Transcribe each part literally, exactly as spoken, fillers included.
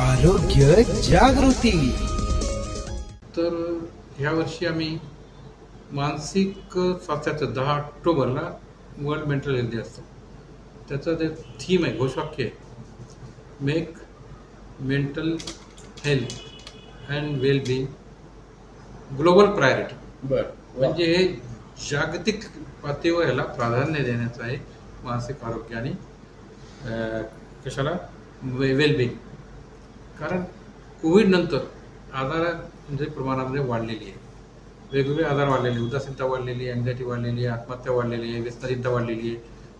आरोग्य जागृती. तर ह्या वर्षी आम्ही मानसिक स्वास्थ्याचं दहा ऑक्टोबरला वर्ल्ड मेंटल हेल्थ डे असतो. त्याचं ते थीम आहे, घोषवाक्य आहे, make mental health and wellbeing global priority. बरं, म्हणजे हे जागतिक पातळीवर ह्याला प्राधान्य देण्याचं आहे, मानसिक आरोग्य आणि कशाला वे वेलबिंग. कारण कोविडनंतर आजारांच्या प्रमाणामध्ये वाढलेली आहे, वेगवेगळे आजार वाढलेले आहे, उदासीनता वाढलेली आहे, अँझायटी वाढलेली आहे, आत्महत्या वाढलेली आहे, व्यसनचिंता वाढलेली आहे.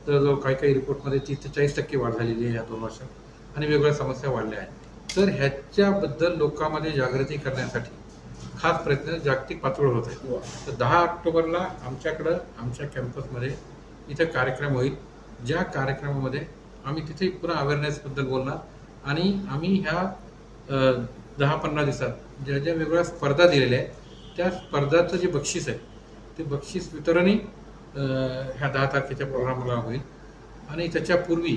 तर काही काही रिपोर्टमध्ये तीस ते चाळीस टक्के वाढ झालेली आहे या दोन वर्षात, आणि वेगवेगळ्या समस्या वाढल्या आहेत. तर ह्याच्याबद्दल लोकांमध्ये जागृती करण्यासाठी खास प्रयत्न जागतिक पातळीवर होत आहेत. तर दहा ऑक्टोबरला आमच्याकडं आमच्या कॅम्पसमध्ये इथं कार्यक्रम होईल, ज्या कार्यक्रमामध्ये आम्ही तिथे पुन्हा अवेअरनेसबद्दल बोलणार, आणि आम्ही ह्या दहा पंधरा दिवसात ज्या ज्या वेगवेगळ्या स्पर्धा दिलेल्या आहेत त्या स्पर्धाचं जे बक्षीस आहे ते बक्षीस वितरणही ह्या दहा तारखेच्या प्रोग्रामला होईल. आणि त्याच्यापूर्वी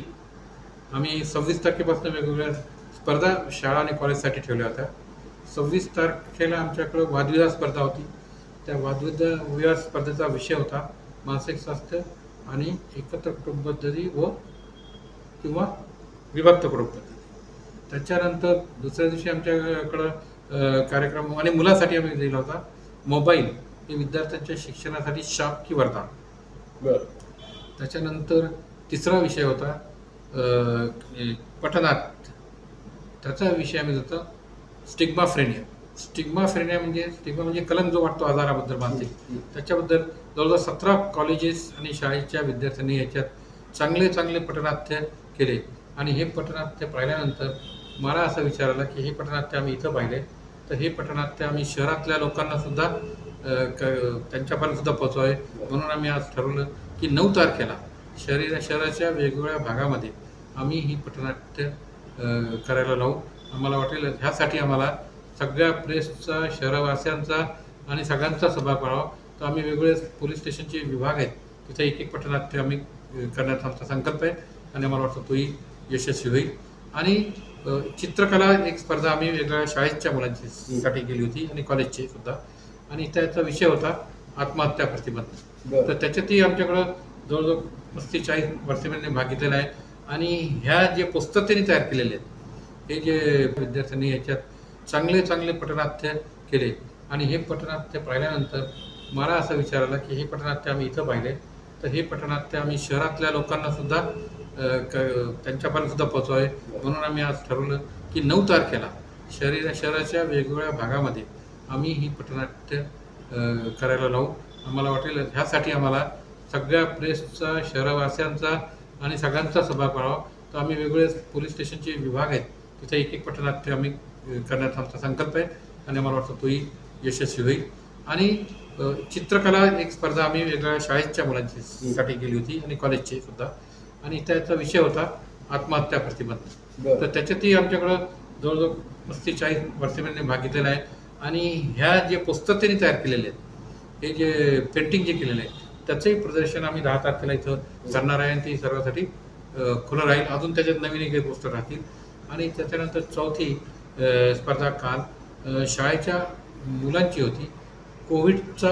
आम्ही सव्वीस तारखेपासून वेगवेगळ्या स्पर्धा शाळा आणि कॉलेजसाठी ठेवल्या होत्या. सव्वीस तारखेला आमच्याकडं वादविवाद स्पर्धा होती. त्या वादविवाद स्पर्धेचा विषय होता मानसिक स्वास्थ्य आणि एकत्र कुटुंब पद्धती व किंवा विभक्त कुटुंब पद्धती. त्याच्यानंतर दुसऱ्या दिवशी आमच्याकडं कार्यक्रम आणि मुलासाठी आम्ही दिला होता मोबाईल हे विद्यार्थ्यांच्या शिक्षणासाठी शाप की वरदान. बरं, त्याच्यानंतर तिसरा विषय होता पठणात, त्याचा विषय आम्ही होता स्टिग्माफ्रेनिया. स्टिग्माफ्रेनिया म्हणजे स्टिग्मा म्हणजे कलंक जो वाटतो आजाराबद्दल मानसिक, त्याच्याबद्दल जवळजवळ सतरा कॉलेजेस आणि शाळेच्या विद्यार्थ्यांनी याच्यात चांगले चांगले पठणात्य केले. आणि हे पठणात्य पाहिल्यानंतर मला असं विचारलं की हे पठणात्य आम्ही इथं पाहिले, तर हे पठणात्य आम्ही शहरातल्या लोकांनासुद्धा त्यांच्यापर्यंतसुद्धा पोचवावे, म्हणून आम्ही आज ठरवलं की नऊ तारखेला शहरी शहराच्या वेगवेगळ्या भागामध्ये आम्ही ही पठणात्य करायला लावू. आम्हाला वाटेल ह्यासाठी आम्हाला सगळ्या प्रेसचा, शहरवासियांचा आणि सगळ्यांचा सहभाग व्हावा. तर आम्ही वेगवेगळे पोलीस स्टेशनचे विभाग आहेत तिथे एक एक पठणात्य आम्ही करण्याचा आमचा संकल्प आहे, आणि आम्हाला वाटतं तोही यशस्वी होईल. आणि चित्रकला एक स्पर्धा आम्ही वेगवेगळ्या शाळेच्या मुलांच्यासाठी केली होती आणि कॉलेजची सुद्धा, आणि त्याचा विषय होता आत्महत्या प्रतिबंध. तर त्याच्यातही आमच्याकडं जवळजवळ पस्तीस चाळीस वर्षांनी भाग घेतलेला आहे. आणि ह्या जे पुस्तक त्यांनी तयार केलेले आहेत हे जे विद्यार्थ्यांनी याच्यात चांगले चांगले पठणात्य केले. आणि हे पठणात्य पाहिल्यानंतर मला असं विचारलं की हे पठणात्य आम्ही इथं पाहिले, तर हे पठणात्य आम्ही शहरातल्या लोकांनासुद्धा त्यांच्यापर्यंतसुद्धा पोचवावे, म्हणून आम्ही आज ठरवलं की नऊ तारखेला शहरी शहराच्या वेगवेगळ्या भागामध्ये आम्ही ही पठणात्य करायला लावू. आम्हाला वाटेल ह्यासाठी आम्हाला सगळ्या प्रेसचा, शहरवासियांचा आणि सगळ्यांचा सहभाग व्हावा. तर आम्ही वेगवेगळे पोलीस स्टेशनचे विभाग आहेत तिथे एक एक पठणात्य आम्ही करण्याचा आमचा संकल्प आहे, आणि मला वाटतं तोही यशस्वी होईल. आणि चित्रकला एक स्पर्धा आम्ही वेगळ्या शाळेच्या मुलांच्यासाठी केली होती आणि कॉलेजची सुद्धा, आणि त्याचा विषय होता आत्महत्या प्रतिबंध. तर त्याच्यातही आमच्याकडं जवळजवळ पस्तीस चाळीस वर्षांनी भाग घेतलेला आहे. आणि ह्या जे पुस्तक त्यांनी तयार केलेले आहेत, हे जे पेंटिंग जे केलेलं आहे त्याचंही प्रदर्शन आम्ही दहा तारखेला इथं करणार आहे, आणि ती सर्वांसाठी खुलं राहील. अजून त्याच्यात नवीन एक पुस्तक राहतील. आणि त्याच्यानंतर चौथी स्पर्धा काल शाळेच्या मुलांची होती, कोविडचा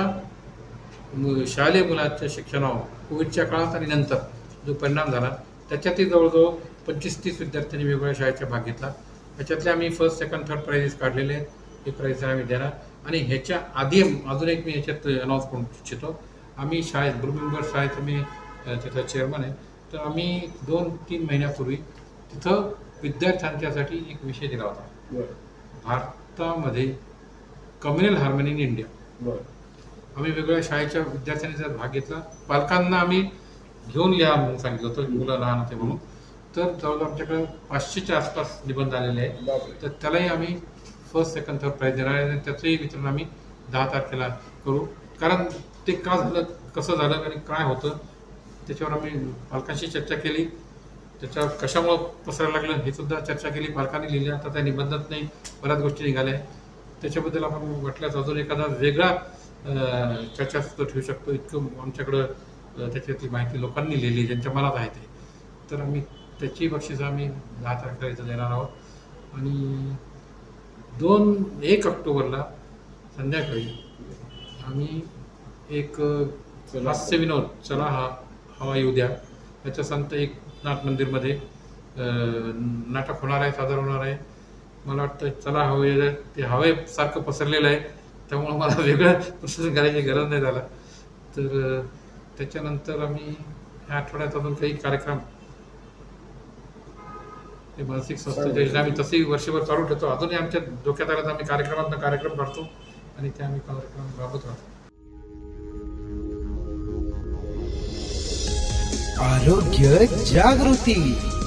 शालेय मुलांच्या शिक्षणावर कोविडच्या काळात आणि नंतर जो परिणाम झाला त्याच्यातही जवळजवळ पंचवीस तीस विद्यार्थ्यांनी वेगवेगळ्या शाळेचा भाग घेतला. त्याच्यातले आम्ही फर्स्ट सेकंड थर्ड प्राइजेस काढलेले आहेत, हे प्राइजेस आम्ही देणार. आणि ह्याच्या आधी अजून एक मी ह्याच्यात अनाऊन्स करू इच्छितो, आम्ही शाळेत गुरुमेंबर शाळेत मी त्याचा चेअरमन आहे, तर आम्ही दोन तीन महिन्यापूर्वी तिथं विद्यार्थ्यांच्यासाठी एक विषय दिला होता, भारतामध्ये कम्युनल हार्मनी इन इंडिया. आम्ही वेगवेगळ्या शाळेच्या विद्यार्थ्यांनी त्यात भाग घेतला, पालकांना आम्ही घेऊन या म्हणून सांगितलं होतं, मुलं लहान होते म्हणून. तर जवळजवळ आमच्याकडे पाचशेच्या आसपास निबंध आलेले आहेत, तर त्यालाही आम्ही फर्स्ट सेकंड थर्ड प्राईज देणार आहे, आणि त्याचंही वितरण आम्ही दहा तारखेला करू. कारण ते का झालं, कसं झालं आणि काय होतं त्याच्यावर आम्ही पालकांशी चर्चा केली, त्याच्या कशामुळं पसरायला लागलं हे सुद्धा चर्चा केली, पालकांनी लिहिल्या, आता त्या निबंधात नाही बऱ्याच गोष्टी निघाल्या. त्याच्याबद्दल आपण वाटल्यास अजून एखादा वेगळा चर्चा सुद्धा ठेवू शकतो. इतकं आमच्याकडं त्याच्यातली माहिती लोकांनी लिहिली, ज्यांच्या मनात आहे ते. तर आम्ही त्याची बक्षिसं आम्ही दहा तारखेला इथं देणार आहोत. आणि दोन एक ऑक्टोबरला संध्याकाळी आम्ही एक हास्य विनोद चला हा हवा येऊ द्या याच्या संत एक नाथ मंदिरमध्ये नाटक होणार आहे, सादर होणार आहे. मला वाटतं चला हवा येऊ द्या ते हवेसारखं पसरलेलं आहे, त्यामुळं मला वेगळं प्रशासन करायची गरज नाही झाला. तर त्याच्यानंतर आम्ही ह्या आठवड्यात अजून काही कार्यक्रम ते मानसिक स्वास्थ्य योजना आम्ही तसेही वर्षभर चालू ठेवतो. अजूनही आमच्या डोक्यात आल्यात आम्ही कार्यक्रमातून कार्यक्रम करतो आणि ते आम्ही कार्यक्रम राबवत राहतो. आरोग्य जागृती.